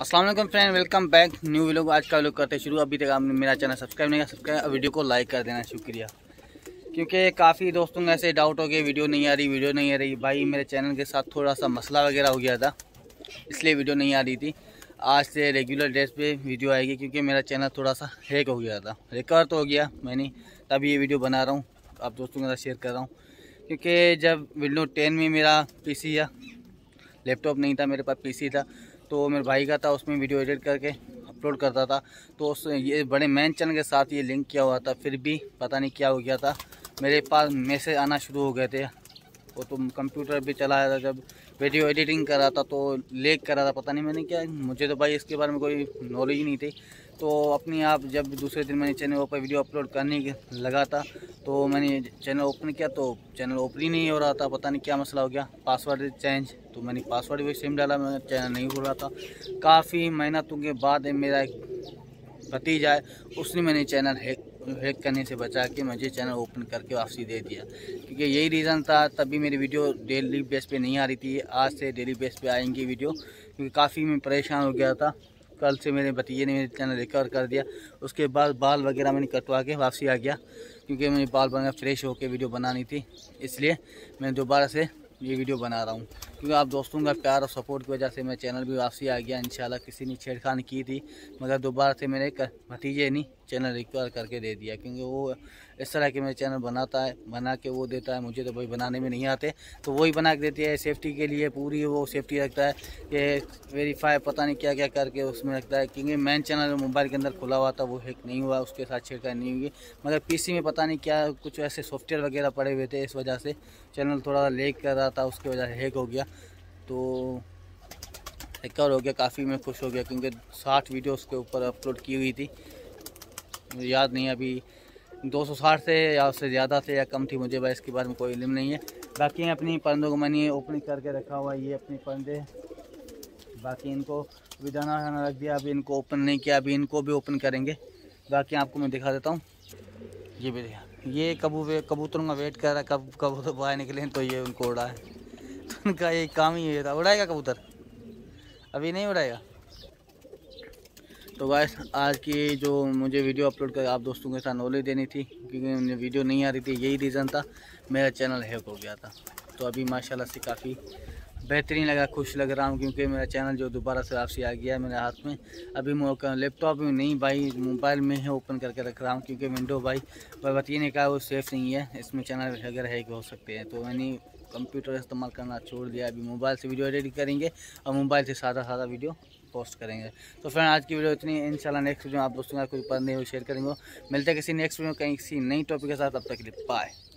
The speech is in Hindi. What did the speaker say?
अस्सलाम वालेकुम friend, welcome back new vlog. आज का व्लॉग करते शुरू। अभी तक आपने मेरा चैनल सब्सक्राइब नहीं किया, सब्सक्राइब और वीडियो को लाइक कर देना, शुक्रिया। क्योंकि काफ़ी दोस्तों का ऐसे डाउट हो गया वीडियो नहीं आ रही। भाई मेरे चैनल के साथ थोड़ा सा मसला वगैरह हो गया था, इसलिए वीडियो नहीं आ रही थी। आज से रेगुलर डेज पे वीडियो आएगी, क्योंकि मेरा चैनल थोड़ा सा हैक हो गया था। रिकवर तो हो गया मैंने, तब ये वीडियो बना रहा हूँ, आप दोस्तों के साथ शेयर कर रहा हूँ। क्योंकि जब विंडो 10 में मेरा PC या लैपटॉप नहीं था, मेरे पास PC था तो मेरे भाई का था, उसमें वीडियो एडिट करके अपलोड करता था। तो उस ये बड़े मेन चैनल के साथ ये लिंक किया हुआ था, फिर भी पता नहीं क्या हो गया था, मेरे पास मैसेज आना शुरू हो गए थे। वो तो कंप्यूटर भी चलाया था, जब वीडियो एडिटिंग कर रहा था तो लैग कर रहा था, पता नहीं मैंने क्या, मुझे तो भाई इसके बारे में कोई नॉलेज ही नहीं थी। तो अपने आप जब दूसरे दिन मैंने चैनल पर वीडियो अपलोड करने लगा था, तो मैंने चैनल ओपन किया तो चैनल ओपन ही नहीं हो रहा था, पता नहीं क्या मसला हो गया। पासवर्ड चेंज, तो मैंने पासवर्ड भी सेम डाला, मेरा चैनल नहीं हो रहा था। काफ़ी मेहनतों के बाद मेरा एक भतीजा है, उसने मैंने चैनल हैक करने से बचा के मुझे चैनल ओपन करके वापसी दे दिया। क्योंकि यही रीज़न था, तभी मेरी वीडियो डेली बेस पे नहीं आ रही थी। आज से डेली बेस पे आएंगी वीडियो, क्योंकि काफ़ी मैं परेशान हो गया था। कल से मेरे भतीजे ने मेरे चैनल रिकवर कर दिया। उसके बाद बाल वगैरह मैंने कटवा के वापसी आ गया, क्योंकि मुझे बाल वगैरह फ्रेश होकर वीडियो बनानी थी, इसलिए मैं दोबारा से ये वीडियो बना रहा हूँ। क्योंकि आप दोस्तों का प्यार और सपोर्ट की वजह से मेरा चैनल भी वापसी आ गया। इंशाल्लाह किसी ने छेड़खानी की थी, मगर दोबारा से मेरे भतीजे ने चैनल रिकवर करके दे दिया, क्योंकि वो इस तरह के मेरे चैनल बनाता है, बना के वो देता है। मुझे तो भाई बनाने में नहीं आते, तो वही बना के देती है। सेफ्टी के लिए पूरी वो सेफ्टी रखता है कि वेरीफाई पता नहीं क्या क्या करके उसमें रखता है, क्योंकि मेन चैनल मोबाइल के अंदर खुला हुआ था, वो हैक नहीं हुआ, उसके साथ छेड़खानी नहीं हुई। मगर PC में पता नहीं क्या कुछ ऐसे सॉफ्टवेयर वगैरह पड़े हुए थे, इस वजह से चैनल थोड़ा लैग कर रहा था, उसकी वजह से हैक हो गया। तो रिकवर हो गया, काफ़ी मैं खुश हो गया, क्योंकि 60 वीडियो उसके ऊपर अपलोड की हुई थी। मुझे याद नहीं अभी 260 से या उससे ज़्यादा से या कम थी, मुझे भाई इसके बारे में कोई इल्म नहीं है। बाकी अपनी परिंदों को मैंने ओपनिंग करके रखा हुआ, ये अपने परिंदे, बाकी इनको अभी दाना वाना रख दिया, अभी इनको ओपन नहीं किया, अभी इनको भी ओपन करेंगे। बाकी आपको मैं दिखा देता हूँ, ये भी ये कबूतरों का वेट कर रहा है, कब कबूतर बाहर निकले तो ये उनको उड़ा है। तो उनका ये काम ही था, उड़ाएगा कबूतर, अभी नहीं उड़ाएगा। तो गाइस आज की जो मुझे वीडियो अपलोड कर आप दोस्तों के साथ नॉलेज देनी थी, क्योंकि मुझे वीडियो नहीं आ रही थी, यही रीज़न था, मेरा चैनल हैक हो गया था। तो अभी माशाल्लाह से काफ़ी बेहतरीन लगा, खुश लग रहा हूँ, क्योंकि मेरा चैनल जो दोबारा से वापसी आ गया है मेरे हाथ में। अभी लैपटॉप में नहीं भाई, मोबाइल में ही ओपन करके रख रहा हूँ, क्योंकि विंडो भाई भतीजे ने कहा वो सेफ़ नहीं है, इसमें चैनल वगैरह हैक हो सकते हैं। तो मैंने कंप्यूटर इस्तेमाल करना छोड़ दिया, अभी मोबाइल से वीडियो एडिट करेंगे और मोबाइल से सादा वीडियो पोस्ट करेंगे। तो फ्रेंड आज की वीडियो इतनी, इंशाल्लाह नेक्स्ट वीडियो आप दोस्तों का कोई पढ़ने हो शेयर करेंगे। मिलते हैं किसी नेक्स्ट वीडियो कहीं किसी नई टॉपिक के साथ, तब तक के लिए बाय।